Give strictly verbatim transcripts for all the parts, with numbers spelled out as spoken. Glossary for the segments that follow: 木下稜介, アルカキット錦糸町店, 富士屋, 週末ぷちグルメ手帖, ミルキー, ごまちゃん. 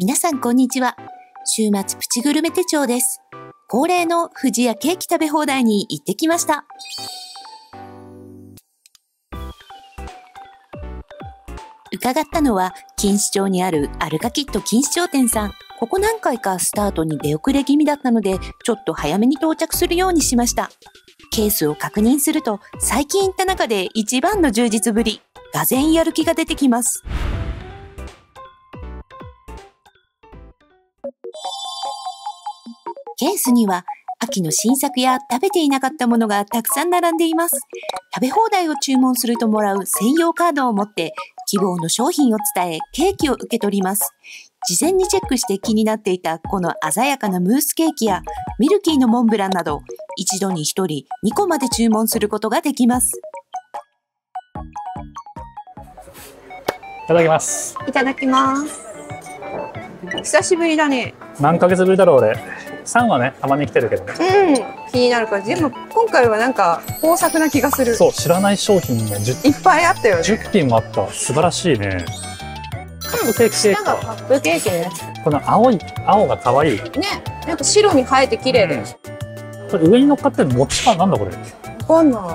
皆さんこんにちは。週末プチグルメ手帳です。恒例の富士屋ケーキ食べ放題に行ってきました。伺ったのは錦糸町にあるアルカキット錦糸町店さん。ここ何回かスタートに出遅れ気味だったので、ちょっと早めに到着するようにしました。ケースを確認すると、最近行った中で一番の充実ぶり。がぜんやる気が出てきます。ケースには秋の新作や食べていなかったものがたくさん並んでいます。食べ放題を注文するともらう専用カードを持って希望の商品を伝えケーキを受け取ります。事前にチェックして気になっていたこの鮮やかなムースケーキやミルキーのモンブランなど一度にひとりにこまで注文することができます。いただきます。いただきます。久しぶりだね。何ヶ月ぶりだろう俺。さんはねたまに来てるけどね。うん、気になるから。でも今回はなんか豊作な気がする。そう、知らない商品がいっぱいあったよね。じゅっぴんもあった。素晴らしいね。カップケーキシェイク。下がカップケーキね。この青い青が可愛いね。なんか白に映えて綺麗で、うん、これ上に乗っかってる餅パンなんだこれ。わかんな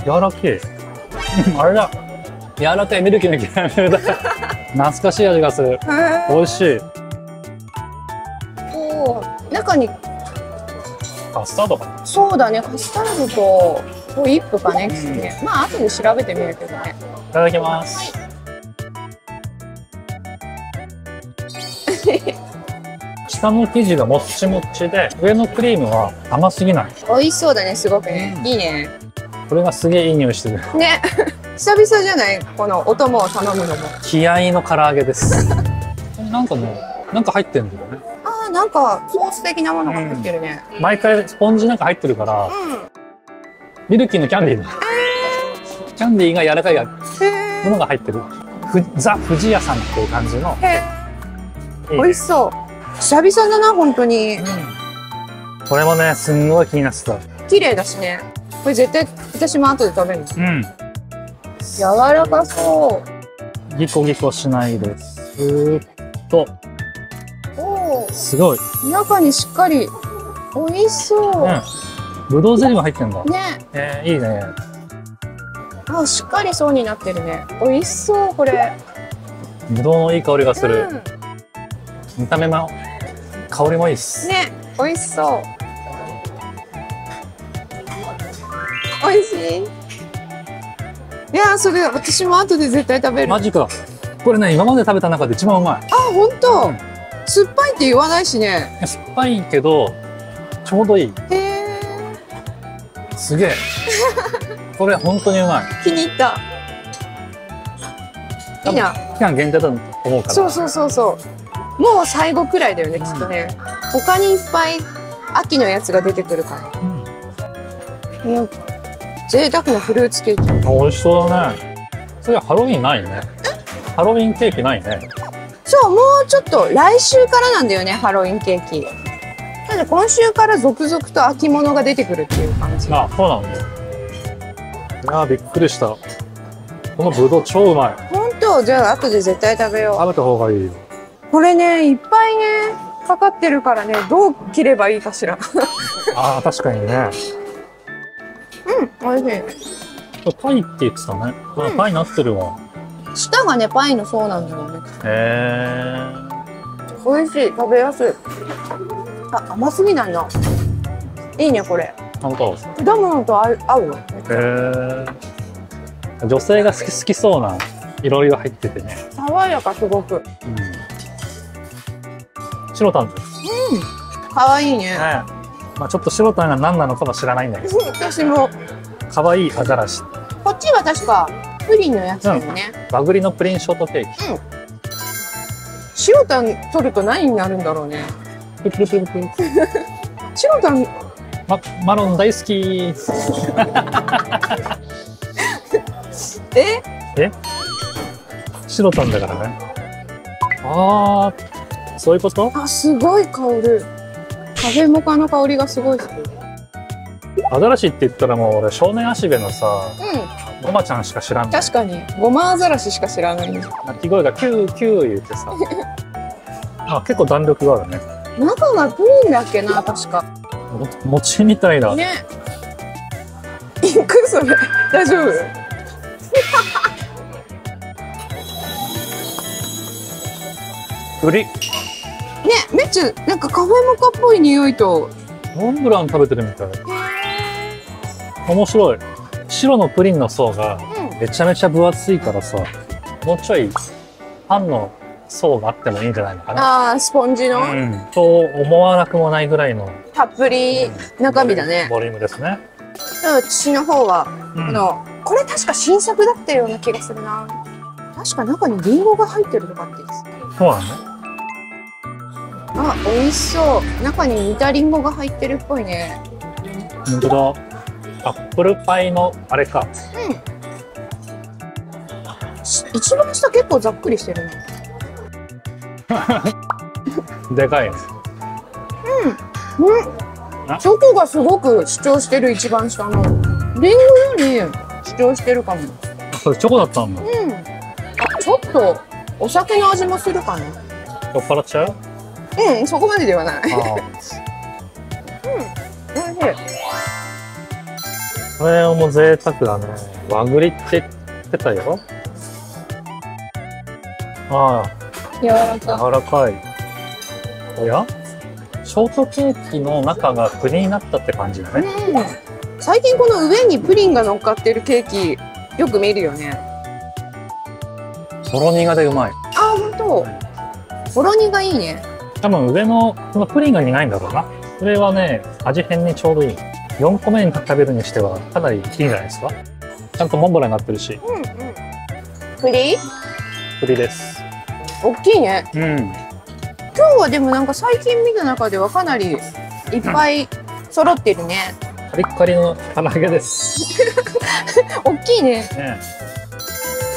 い。柔らけえあれだ、柔らかいミルキーのキャラメルだ懐かしい味がする。美味しい。中にカスタードかな。そうだね、カスタードとホイップかね、きつね。まあ後で調べてみるけどね。いただきます、はい、下の生地がもっちもっちで上のクリームは甘すぎない。美味しそうだね、すごくね、うん、いいね。これがすげえいい匂いしてるね久々じゃない、このお供を頼むのも。気合いの唐揚げですなんかもうなんか入ってるんだよね。なんかソース的なものが入ってるね、うん、毎回スポンジなんか入ってるから、うん、ミルキーのキャンディーの、えー、キャンディーが柔らかいものが入ってる、えー、ザ・富士屋さんっていう感じの、えー、いいね、美味しそう。久々だな本当に、うん、これもねすんごい気になってた。綺麗だしねこれ。絶対私も後で食べる、うん、柔らかそう。ギコギコしないでスーッと。すごい。中にしっかり。美味しそう。ぶどうゼリーも入ってんだ。ね。ええ、いいね。あ、しっかり層になってるね。美味しそう、これ。ぶどうのいい香りがする。うん、見た目も。香りもいいっす。ね、美味しそう。美味しい。いや、それ、私も後で絶対食べる。マジか。これね、今まで食べた中で一番うまい。あ、本当。うん酸っぱいって言わないしね。酸っぱいけどちょうどいい。へえ、すげえこれ本当にうまい。気に入った。いいな。期間限定だと思うから。そうそうそうそう、もう最後くらいだよね、うん、きっとね。他にいっぱい秋のやつが出てくるから、うん、うん、贅沢なフルーツケーキ。美味しそうだね。それはハロウィンないねハロウィンケーキないね。そう、もうちょっと来週からなんだよね、ハロウィンケーキ。ただ今週から続々と秋物が出てくるっていう感じ。あ、そうなんだ。いや、びっくりした。このぶどう超うまい。本当、じゃあ後で絶対食べよう。食べた方がいいよ。これね、いっぱいね、かかってるからね、どう切ればいいかしら。ああ、確かにね。うん、おいしい。パイって言ってたね。うん、パイになってるわ。下がね、パイの層なんだよね。へー、美味しい、食べやすい。あ、甘すぎないな。いいね、これ。本当。果物と合うわ。へー。女性が好き好きそうな、いろいろ入っててね。爽やか、すごく。うん。白タンです。うん。可愛いね。ね。まあ、ちょっと白タンが何なのかも知らないんだけど。私も。可愛いアザラシ。こっちは確か。プリンのやつだよね、うん、和栗のプリンショートケーキ、うん、白タン取ると何になるんだろうねプルプルプルプル白タン、ま、マロン大好きええ白タンだからね。あー、そういうこと。あ、すごい香る。カフェモカの香りがすごいする。アザラシって言ったらもう俺少年足部のさ、うん、ごまちゃんしか知らない。確かに、ごまアザラシしか知らない。鳴き声がキューキュー言ってさあ、結構弾力があるね。中がプリンだっけな、確か。餅みたいな。ね。いくそれ、大丈夫。栗。ね、めっちゃ、なんかカフェモカっぽい匂いと。モンブラン食べてるみたい。面白い。白のプリンの層がめちゃめちゃ分厚いからさ、もうちょいパンの層があってもいいんじゃないのかな。ああ、スポンジの、うん、と思わなくもないぐらいのたっぷり中身だね。ボリュームですね。父の方は、うん、あのこれ確か新作だったような気がするな。確か中にリンゴが入ってるとかって言ってた。そうなの、ね。あ、美味しそう。中に煮たリンゴが入ってるっぽいね。本当だ。アップルパイのあれか。うん。一番下結構ざっくりしてるね。でかい。うん。うん。チョコがすごく主張してる、一番下の。リンゴより主張してるかも。それチョコだったんだ。うん。あ、ちょっとお酒の味もするかな。酔っ払っちゃう？うん、そこまでではない。うん、美味しい。これも贅沢だね。和栗って言ってたよ。ああ、柔らかい。柔らかい。おや？ショートケーキの中がプリンになったって感じだね。うん、最近この上にプリンが乗っかってるケーキよく見るよね。ほろ苦でうまい。ああ、本当。ほろ苦いいね。多分上のこのプリンが苦いんだろうな。それはね、味変にちょうどいい。よんこめに食べるにしてはかなりいいんじゃないですか。ちゃんとモンブランになってるし。うんうん。栗？栗です。大きいね。うん。今日はでもなんか最近見た中ではかなりいっぱい揃ってるね。うん、カリッカリの唐揚げです。大きいね。ね。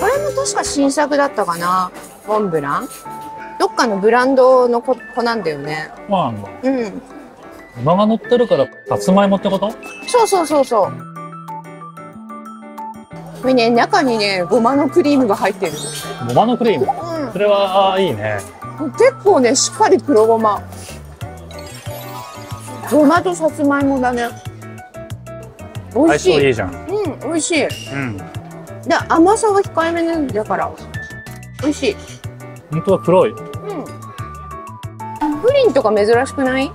これも確か新作だったかな。モンブラン？どっかのブランドの子なんだよね。まあ。うん。馬が乗ってるからさつまいもってこと？そうそうそうそう。これね、中にねごまのクリームが入ってる。ごまのクリーム？うん、それはあーいいね。結構ねしっかり黒ごま。ごまとさつまいもだね。美味しい。相性いいじゃん。うん、美味しい。うん。で甘さが控えめなんだから美味しい。本当は黒い。うん。プリンとか珍しくない？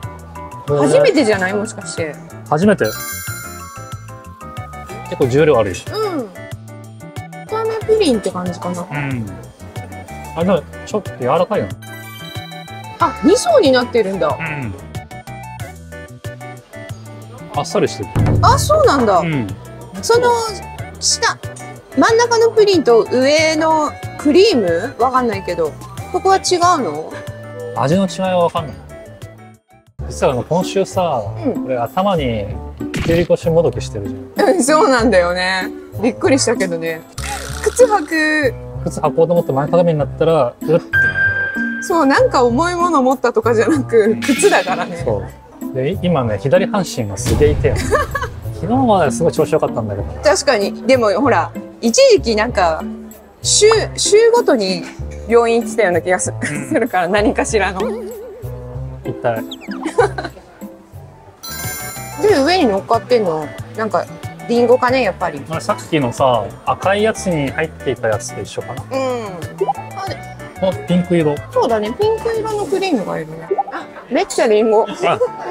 初めてじゃない？もしかして初めて。結構重量あるし、うん、深めプリンって感じかな。うん、あ、でもちょっと柔らかいな。あ、に層になってるんだ。うん、あっさりしてる。あ、そうなんだ。うん、その下真ん中のプリンと上のクリームわかんないけど、ここは違うの？味の違いはわかんない。実はあの今週さ、うん、これ頭に切り越しもどきしてるじゃん。うん、そうなんだよね。びっくりしたけどね。靴履く靴履こうと思って前かがみになったらうっ。そう、なんか重いもの持ったとかじゃなく靴だからね。そうで、今ね左半身がすげえ痛い。昨日はすごい調子良かったんだけど。確かに。でもほら一時期なんか週週ごとに病院行ってたような気がするから、何かしらの痛い。で上に乗っかってんのなんかリンゴかね、やっぱり。さっきのさ赤いやつに入っていたやつと一緒かな。うん、あれあ、ピンク色。そうだね、ピンク色のクリームがいるね。あ、めっちゃリンゴ。あ、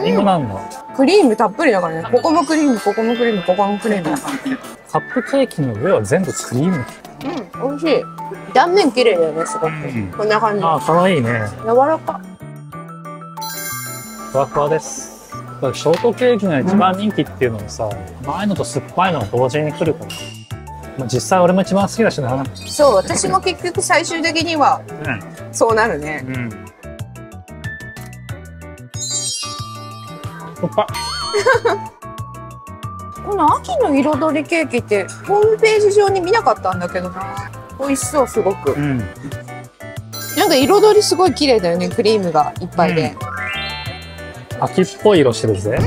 リンゴなんだ。うん、クリームたっぷりだからね。ここもクリーム、ここもクリーム、ここもクリームだからね。カップケーキの上は全部クリーム。うん、美味しい。断面綺麗だよね、すごく。うん、こんな感じ。あ、可愛いね。柔らか。ふわふわです。だからショートケーキが一番人気っていうのもさ、甘いのと酸っぱいのが同時に来るから。まあ、実際俺も一番好きだしな。そう、私も結局最終的にはそうなるね。うんうん、酸っぱい。この秋の彩りケーキってホームページ上に見なかったんだけど、美味しそう、すごく。うん、なんか彩りすごい綺麗だよね、クリームがいっぱいで。うん、秋っぽい色してるぜ。うん、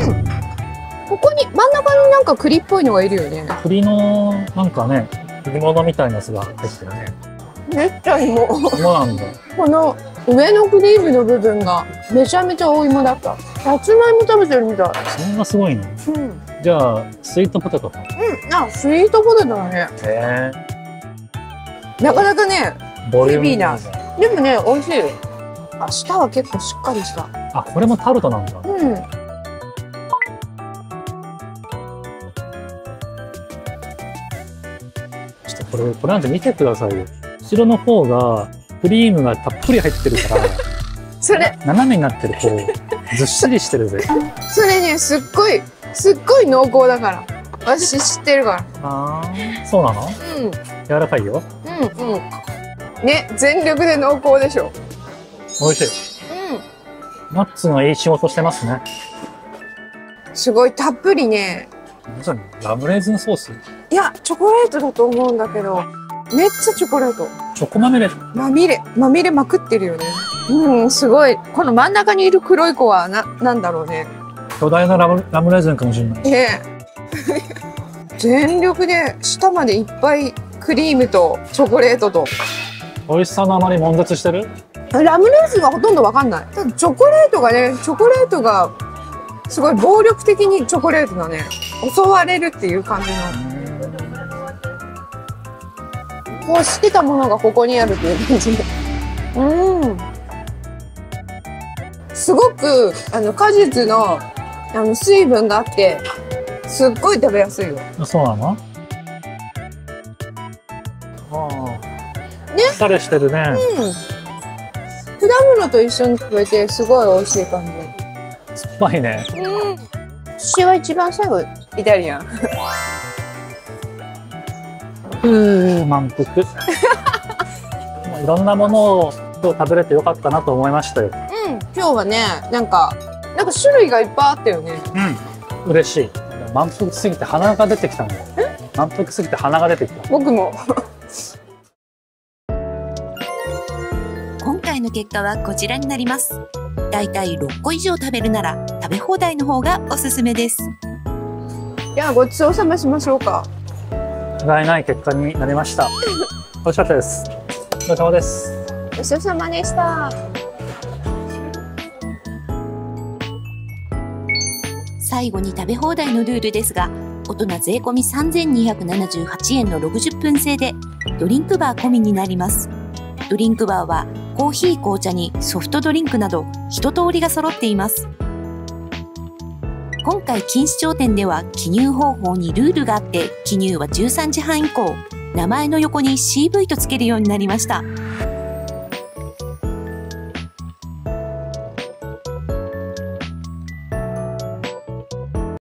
ここに真ん中のなんか栗っぽいのがいるよね。栗のなんかね、栗物みたいなやつが入ってるね。めっちゃ芋。そうなんだ。この上のクリームの部分がめちゃめちゃお芋だった。さつまいも食べてるみたい。それがすごいね。うん。じゃあスイートポテトか。うん。あ、スイートポテトだね。へえ。なかなかね、ヘビーな。でもね、美味しい。あ、下は結構しっかりした。あ、これもタルトなんだ。うん。これ、これなんて見てくださいよ。後ろの方がクリームがたっぷり入ってるからそれ斜めになってる、こうずっしりしてるぜそれね、すっごいすっごい濃厚だから私知ってるから。あー、そうなの。うん、柔らかいよ。うんうんね、全力で濃厚でしょ。美味しい。うん、ナッツのいい仕事してますね。すごいたっぷりね。ラムレーズンソース？いや、チョコレートだと思うんだけど、めっちゃチョコレート。チョコまみれ。まみれ、まみれまくってるよね。うん、すごい。この真ん中にいる黒い子はな、なんだろうね。巨大なラム、ラムレーズンかもしれない。ねえ。全力で下までいっぱいクリームとチョコレートと。美味しさのあまり悶絶してる？ラムレーズンはほとんどわかんない。ただチョコレートがね、チョコレートがすごい暴力的にチョコレートだね。襲われるっていう感じの。こうしてたものがここにあるっていう感じで。うん。すごく、あの果実の、あの水分があって。すっごい食べやすいよ。そうなの。ああ。ね。疲れしてるね。うん。果物と一緒に食べて、すごい美味しい感じ。酸っぱいね。うん。私は一番最後イタリアン。うん、満腹。いろんなものを今日食べれてよかったなと思いましたよ。うん、今日はね、なんかなんか種類がいっぱいあったよね。うん、嬉しい。満腹すぎて鼻が出てきたんだよ。満腹すぎて鼻が出てきた。僕も。今回の結果はこちらになります。だいたいろっこ以上食べるなら食べ放題の方がおすすめです。じゃあごちそうさましましょうか。違いない結果になりました。美味しかったです。ごちそうさまです。ごちそうさまでした。最後に食べ放題のルールですが、大人税込みさんぜんにひゃくななじゅうはちえんのろくじゅっぷん制でドリンクバー込みになります。ドリンクバーはコーヒー、紅茶にソフトドリンクなど一通りが揃っています。今回錦糸町店では記入方法にルールがあって、記入はじゅうさんじはん以降、名前の横に シーブイ とつけるようになりました。